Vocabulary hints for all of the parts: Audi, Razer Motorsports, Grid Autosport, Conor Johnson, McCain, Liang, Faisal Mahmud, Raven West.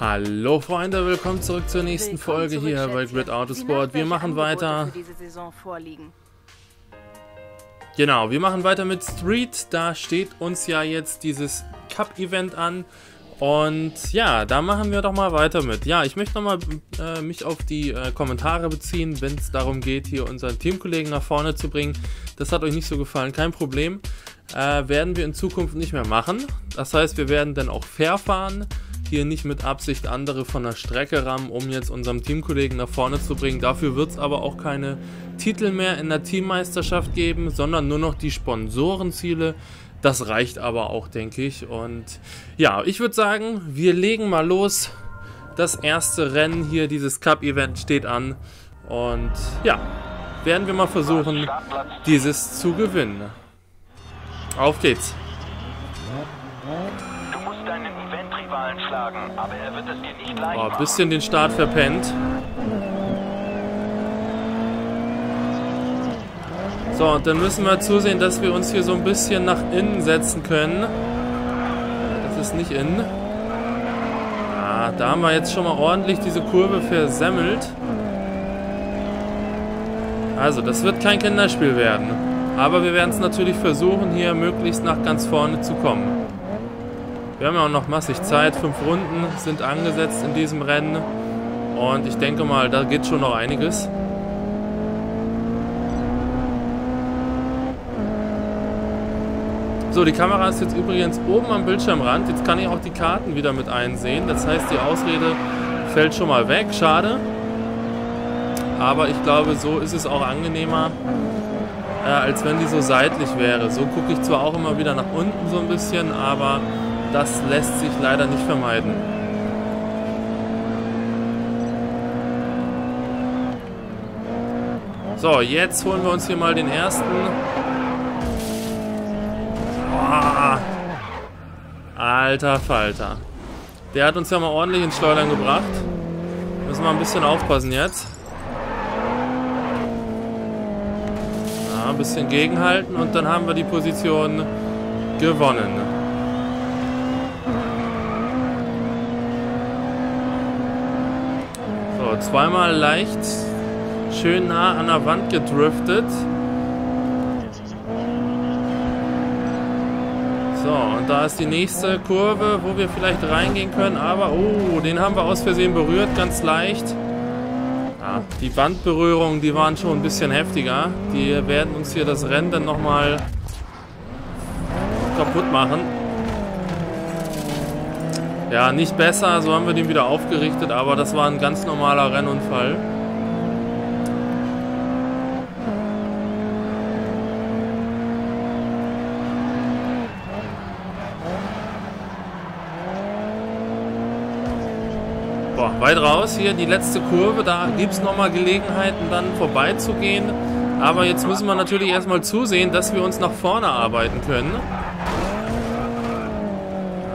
Hallo Freunde, willkommen zurück zur nächsten Folge hier bei Grid Autosport. Wir machen weiter. Genau, wir machen weiter mit Street. Da steht uns ja jetzt dieses Cup-Event an. Und ja, da machen wir doch mal weiter mit. Ja, ich möchte nochmal mich auf die Kommentare beziehen, wenn es darum geht, hier unseren Teamkollegen nach vorne zu bringen. Das hat euch nicht so gefallen, kein Problem. Werden wir in Zukunft nicht mehr machen. Das heißt, wir werden dann auch fair fahren. Hier nicht mit Absicht andere von der Strecke rammen, um jetzt unserem Teamkollegen nach vorne zu bringen. Dafür wird es aber auch keine Titel mehr in der Teammeisterschaft geben, sondern nur noch die Sponsorenziele. Das reicht aber auch, denke ich. Und ja, ich würde sagen, wir legen mal los. Das erste Rennen hier, dieses Cup-Event steht an. Und ja, werden wir mal versuchen, dieses zu gewinnen. Auf geht's. Du musst deinen Event-Rivalen schlagen, aber er wird es dir nicht leicht machen. Oh, ein bisschen den Start verpennt. So, und dann müssen wir zusehen, dass wir uns hier so ein bisschen nach innen setzen können. Das ist nicht innen. Ah, da haben wir jetzt schon mal ordentlich diese Kurve versemmelt. Also, das wird kein Kinderspiel werden. Aber wir werden es natürlich versuchen, hier möglichst nach ganz vorne zu kommen. Wir haben ja auch noch massig Zeit. 5 Runden sind angesetzt in diesem Rennen. Und ich denke mal, da geht schon noch einiges. So, die Kamera ist jetzt übrigens oben am Bildschirmrand. Jetzt kann ich auch die Karten wieder mit einsehen. Das heißt, die Ausrede fällt schon mal weg. Schade. Aber ich glaube, so ist es auch angenehmer, als wenn die so seitlich wäre. So gucke ich zwar auch immer wieder nach unten so ein bisschen, aber das lässt sich leider nicht vermeiden. So, jetzt holen wir uns hier mal den ersten. Alter Falter. Der hat uns ja mal ordentlich ins Schleudern gebracht. Müssen wir ein bisschen aufpassen jetzt. Ja, ein bisschen gegenhalten und dann haben wir die Position gewonnen. So, zweimal leicht schön nah an der Wand gedriftet. So, und da ist die nächste Kurve, wo wir vielleicht reingehen können, aber, oh, den haben wir aus Versehen berührt, ganz leicht. Ja, die Wandberührungen, die waren schon ein bisschen heftiger. Die werden uns hier das Rennen dann nochmal kaputt machen. Ja, nicht besser, so haben wir den wieder aufgerichtet, aber das war ein ganz normaler Rennunfall. Weit raus, hier die letzte Kurve, da gibt es nochmal Gelegenheiten dann vorbeizugehen, aber jetzt müssen wir natürlich erstmal zusehen, dass wir uns nach vorne arbeiten können.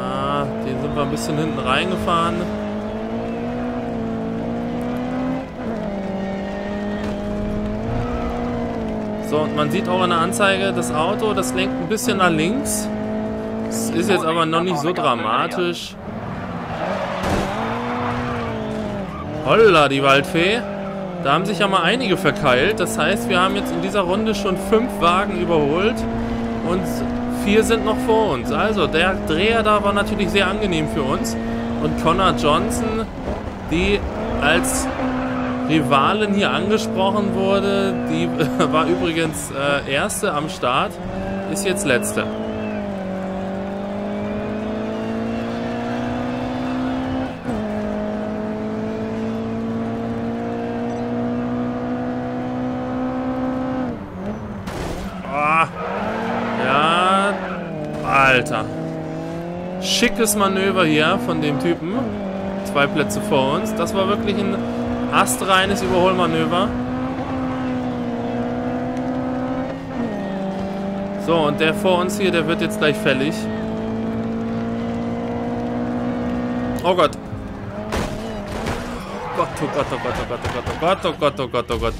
Ah, den sind wir ein bisschen hinten reingefahren. So, und man sieht auch in der Anzeige, das Auto, das lenkt ein bisschen nach links. Das ist jetzt aber noch nicht so dramatisch. Holla, die Waldfee. Da haben sich ja mal einige verkeilt. Das heißt, wir haben jetzt in dieser Runde schon 5 Wagen überholt. Und 4 sind noch vor uns. Also, der Dreher da war natürlich sehr angenehm für uns. Und Conor Johnson, die als Rivalin hier angesprochen wurde, die war übrigens Erste am Start, ist jetzt Letzte. Alter. Schickes Manöver hier von dem Typen. 2 Plätze vor uns. Das war wirklich ein astreines Überholmanöver. So, und der vor uns hier, der wird jetzt gleich fällig. Oh Gott. Gott, oh Gott, oh Gott, oh Gott, oh Gott, oh Gott, oh Gott, oh Gott, oh Gott.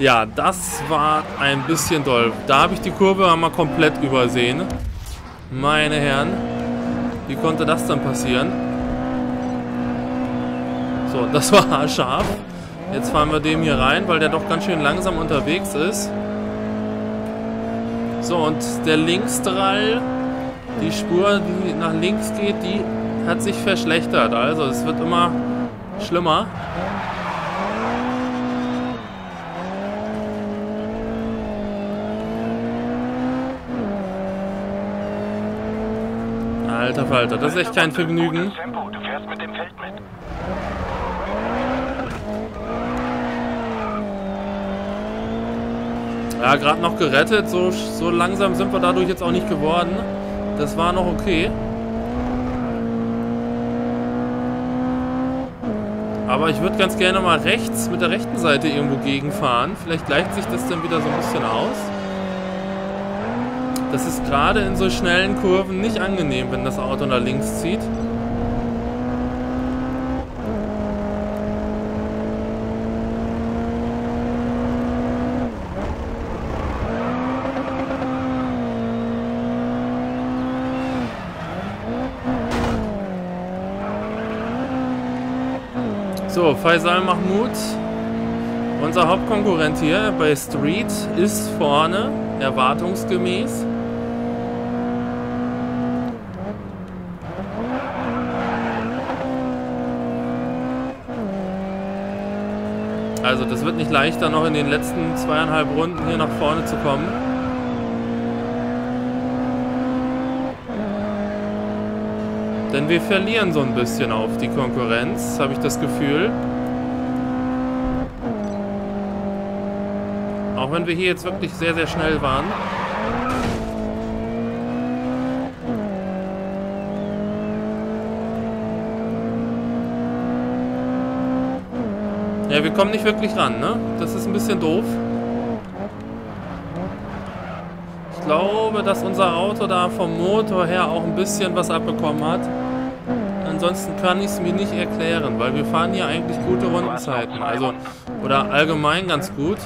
Ja, das war ein bisschen doll. Da habe ich die Kurve mal komplett übersehen. Meine Herren, wie konnte das dann passieren? So, das war haarscharf. Jetzt fahren wir dem hier rein, weil der doch ganz schön langsam unterwegs ist. So, und der Linksdrall, die Spur, die nach links geht, die hat sich verschlechtert. Also es wird immer schlimmer. Alter Falter, das ist echt kein Vergnügen. Du fährst mit dem Feld mit. Ja, gerade noch gerettet. So langsam sind wir dadurch jetzt auch nicht geworden. Das war noch okay. Aber ich würde ganz gerne mal rechts mit der rechten Seite irgendwo gegenfahren. Vielleicht gleicht sich das dann wieder so ein bisschen aus. Das ist gerade in so schnellen Kurven nicht angenehm, wenn das Auto nach links zieht. So, Faisal Mahmud, unser Hauptkonkurrent hier bei Street, ist vorne, erwartungsgemäß. Also das wird nicht leichter, noch in den letzten 2,5 Runden hier nach vorne zu kommen. Denn wir verlieren so ein bisschen auf die Konkurrenz, habe ich das Gefühl. Auch wenn wir hier jetzt wirklich sehr, sehr schnell waren. Ja, wir kommen nicht wirklich ran, ne? Das ist ein bisschen doof. Ich glaube, dass unser Auto da vom Motor her auch ein bisschen was abbekommen hat. Ansonsten kann ich es mir nicht erklären, weil wir fahren hier eigentlich gute Rundenzeiten. Also, oder allgemein ganz gut.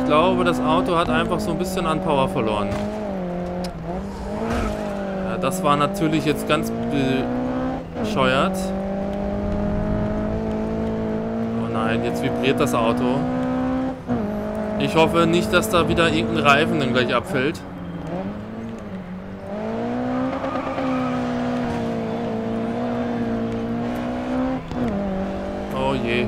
Ich glaube, das Auto hat einfach so ein bisschen an Power verloren. Ja, das war natürlich jetzt ganz bescheuert. Nein, jetzt vibriert das Auto. Ich hoffe nicht, dass da wieder irgendein Reifen dann gleich abfällt. Oh je.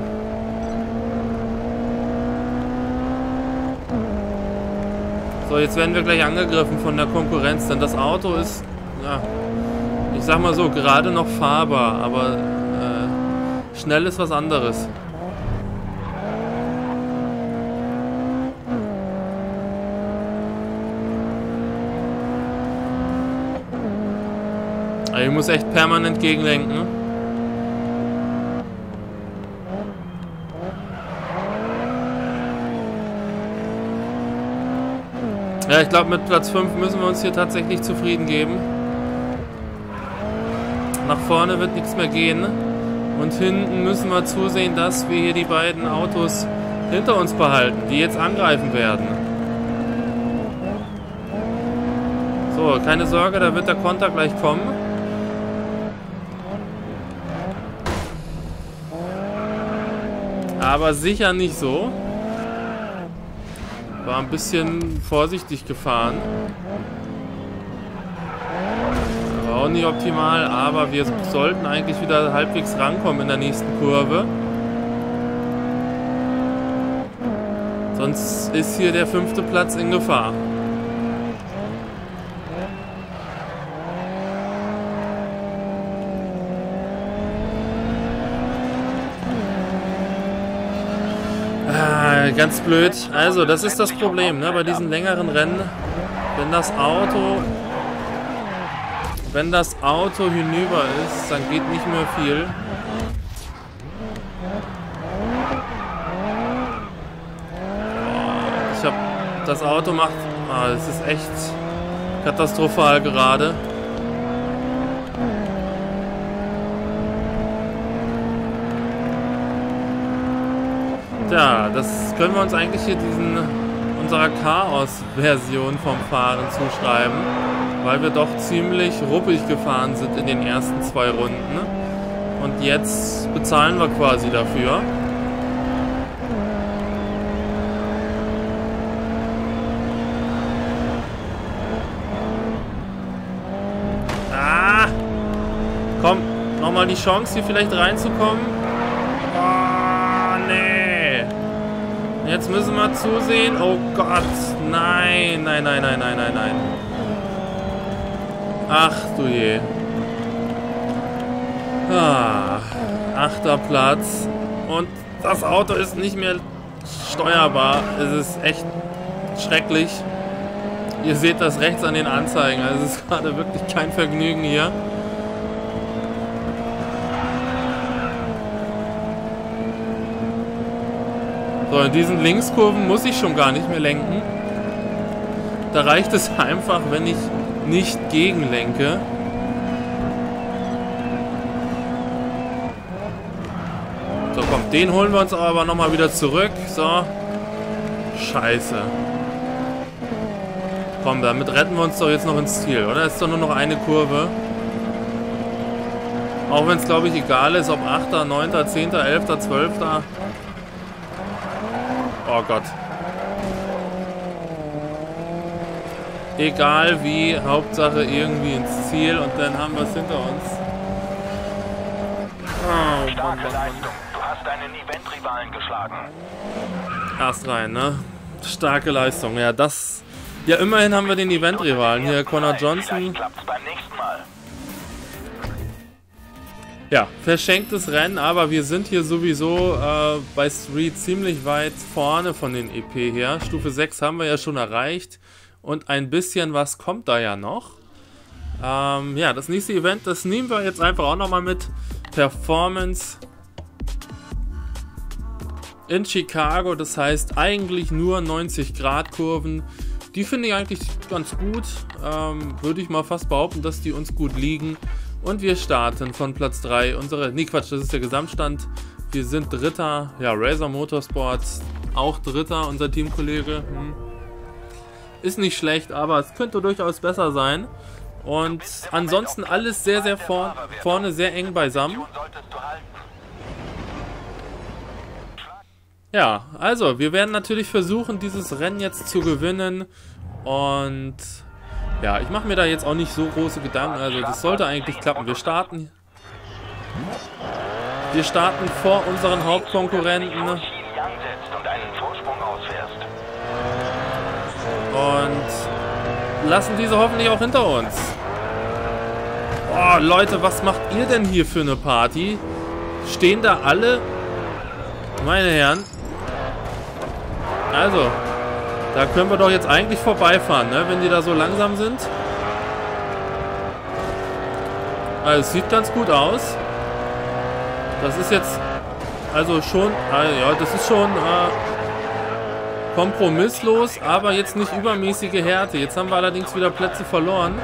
So, jetzt werden wir gleich angegriffen von der Konkurrenz, denn das Auto ist, ja, ich sag mal so, gerade noch fahrbar, aber schnell ist was anderes. Ich muss echt permanent gegenlenken. Ja, ich glaube, mit Platz 5 müssen wir uns hier tatsächlich zufrieden geben. Nach vorne wird nichts mehr gehen. Und hinten müssen wir zusehen, dass wir hier die beiden Autos hinter uns behalten, die jetzt angreifen werden. So, keine Sorge, da wird der Konter gleich kommen. Aber sicher nicht so. War ein bisschen vorsichtig gefahren. War auch nicht optimal, aber wir sollten eigentlich wieder halbwegs rankommen in der nächsten Kurve. Sonst ist hier der 5. Platz in Gefahr. Ganz blöd. Also, das ist das Problem, ne? Bei diesen längeren Rennen, wenn das Auto hinüber ist, dann geht nicht mehr viel. Es ist echt katastrophal gerade. Ja, das können wir uns eigentlich hier unserer Chaos-Version vom Fahren zuschreiben, weil wir doch ziemlich ruppig gefahren sind in den ersten 2 Runden Und jetzt bezahlen wir quasi dafür. Ah! Komm, nochmal die Chance, hier vielleicht reinzukommen. Oh, nee. Jetzt müssen wir zusehen. Oh Gott, nein, nein, nein, nein, nein, nein, nein. Ach du je. Ah, 8. Platz. Und das Auto ist nicht mehr steuerbar. Es ist echt schrecklich. Ihr seht das rechts an den Anzeigen. Also es ist gerade wirklich kein Vergnügen hier. So, in diesen Linkskurven muss ich schon gar nicht mehr lenken. Da reicht es einfach, wenn ich nicht gegenlenke. So, komm, den holen wir uns aber nochmal wieder zurück. So. Scheiße. Komm, damit retten wir uns doch jetzt noch ins Ziel, oder? Ist doch nur noch eine Kurve. Auch wenn es, glaube ich, egal ist, ob 8., 9., 10., 11., 12. Oh Gott. Egal wie, Hauptsache irgendwie ins Ziel und dann haben wir es hinter uns. Oh, starke Leistung. Du hast einen Event-Rivalen geschlagen. Erst rein, ne? Starke Leistung. Ja, das... Ja, immerhin haben wir den Event-Rivalen hier, Conor Johnson. Ja, verschenktes Rennen, aber wir sind hier sowieso bei Street ziemlich weit vorne von den EP her. Stufe 6 haben wir ja schon erreicht. Und ein bisschen was kommt da ja noch. Ja, das nächste Event, das nehmen wir jetzt einfach auch nochmal mit. Performance in Chicago, das heißt eigentlich nur 90 Grad Kurven. Die finde ich eigentlich ganz gut. Würde ich mal fast behaupten, dass die uns gut liegen. Und wir starten von Platz 3. Nee, Quatsch, das ist der Gesamtstand. Wir sind Dritter. Ja, Razer Motorsports auch Dritter, unser Teamkollege. Ist nicht schlecht, aber es könnte durchaus besser sein. Und ansonsten alles sehr, sehr vorne, sehr eng beisammen. Ja, also wir werden natürlich versuchen, dieses Rennen jetzt zu gewinnen. Und ja, ich mache mir da jetzt auch nicht so große Gedanken. Also das sollte eigentlich klappen. Wir starten vor unseren Hauptkonkurrenten. Und lassen diese hoffentlich auch hinter uns. Oh, Leute, was macht ihr denn hier für eine Party? Stehen da alle? Meine Herren. Also, da können wir doch jetzt eigentlich vorbeifahren, ne? Wenn die da so langsam sind. Also, es sieht ganz gut aus. Das ist jetzt... Also schon... ja, das ist schon... kompromisslos, aber jetzt nicht übermäßige Härte. Jetzt haben wir allerdings wieder Plätze verloren.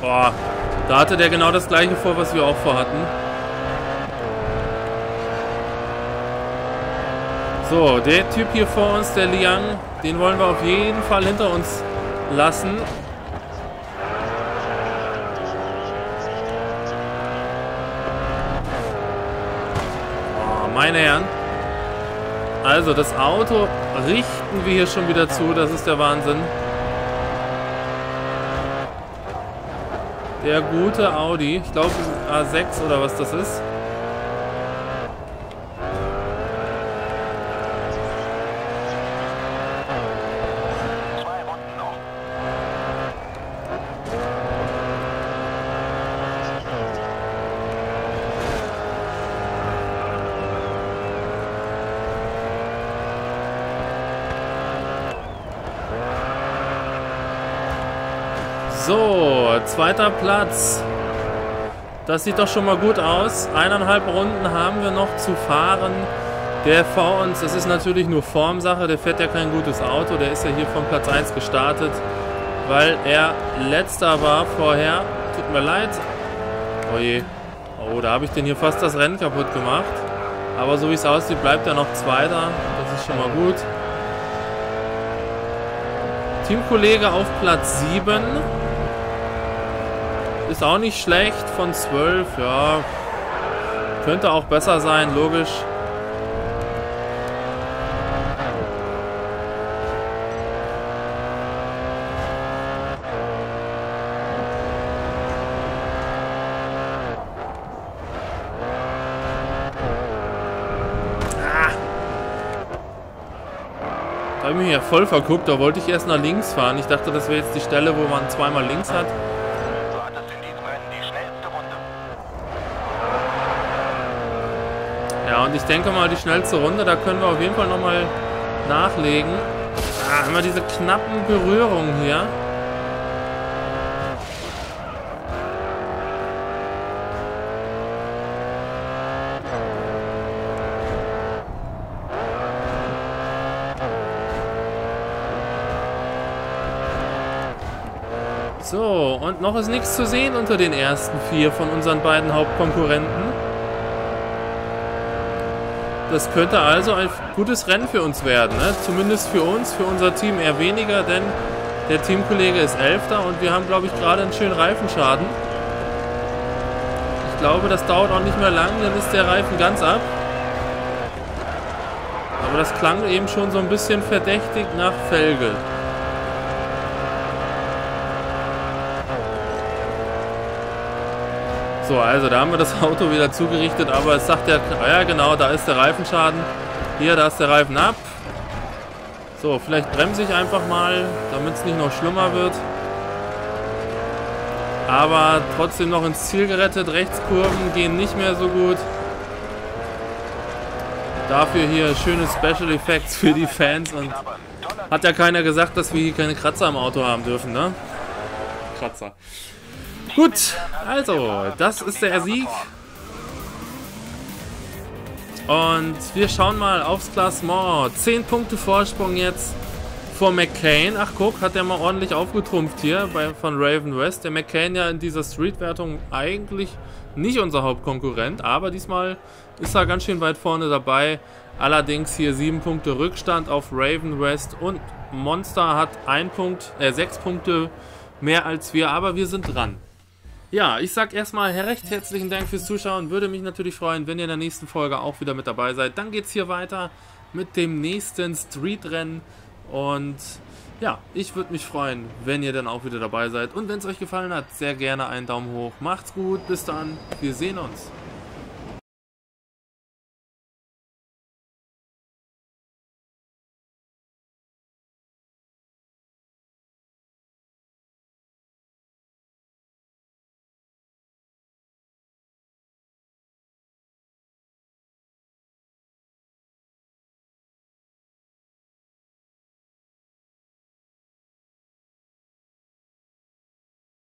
Boah, da hatte der genau das gleiche vor, was wir auch vorhatten. So, der Typ hier vor uns, der Liang, den wollen wir auf jeden Fall hinter uns lassen. Oh, meine Herren. Also, das Auto richten wir hier schon wieder zu, das ist der Wahnsinn. Der gute Audi, ich glaube A6 oder was das ist. So, 2. Platz. Das sieht doch schon mal gut aus. 1,5 Runden haben wir noch zu fahren. Der vor uns, das ist natürlich nur Formsache, der fährt ja kein gutes Auto. Der ist ja hier von Platz 1 gestartet, weil er letzter war vorher. Tut mir leid. Oh je. Oh, da habe ich den hier fast das Rennen kaputt gemacht. Aber so wie es aussieht, bleibt er noch Zweiter. Das ist schon mal gut. Teamkollege auf Platz 7. Ist auch nicht schlecht von 12. Ja, könnte auch besser sein, logisch. Da habe ich mich ja voll verguckt, da wollte ich erst nach links fahren. Ich dachte, das wäre jetzt die Stelle, wo man zweimal links hat. Du hattest in diesem Rennen die schnellste Runde. Ja, und ich denke mal, die schnellste Runde, da können wir auf jeden Fall nochmal nachlegen. Ah, immer diese knappen Berührungen hier. So, und noch ist nichts zu sehen unter den ersten vier von unseren beiden Hauptkonkurrenten. Das könnte also ein gutes Rennen für uns werden, ne? Zumindest für uns, für unser Team eher weniger, denn der Teamkollege ist Elfter und wir haben, glaube ich, gerade einen schönen Reifenschaden. Ich glaube, das dauert auch nicht mehr lang, dann ist der Reifen ganz ab. Aber das klang eben schon so ein bisschen verdächtig nach Felge. So, also da haben wir das Auto wieder zugerichtet, aber es sagt ja, ja genau, da ist der Reifenschaden. Hier, da ist der Reifen ab. So, vielleicht bremse ich einfach mal, damit es nicht noch schlimmer wird. Aber trotzdem noch ins Ziel gerettet. Rechtskurven gehen nicht mehr so gut. Dafür hier schöne Special Effects für die Fans. Und hat ja keiner gesagt, dass wir hier keine Kratzer am Auto haben dürfen, ne? Kratzer. Gut, also, das ist der Sieg. Und wir schauen mal aufs Klassement. 10 Punkte Vorsprung jetzt vor McCain. Ach guck, hat der mal ordentlich aufgetrumpft hier von Raven West. Der McCain ja in dieser Street-Wertung eigentlich nicht unser Hauptkonkurrent, aber diesmal ist er ganz schön weit vorne dabei. Allerdings hier 7 Punkte Rückstand auf Raven West und Monster hat 6 Punkte mehr als wir, aber wir sind dran. Ja, ich sag erstmal recht herzlichen Dank fürs Zuschauen. Würde mich natürlich freuen, wenn ihr in der nächsten Folge auch wieder mit dabei seid. Dann geht's hier weiter mit dem nächsten Streetrennen. Und ja, ich würde mich freuen, wenn ihr dann auch wieder dabei seid. Und wenn es euch gefallen hat, sehr gerne einen Daumen hoch. Macht's gut, bis dann, wir sehen uns.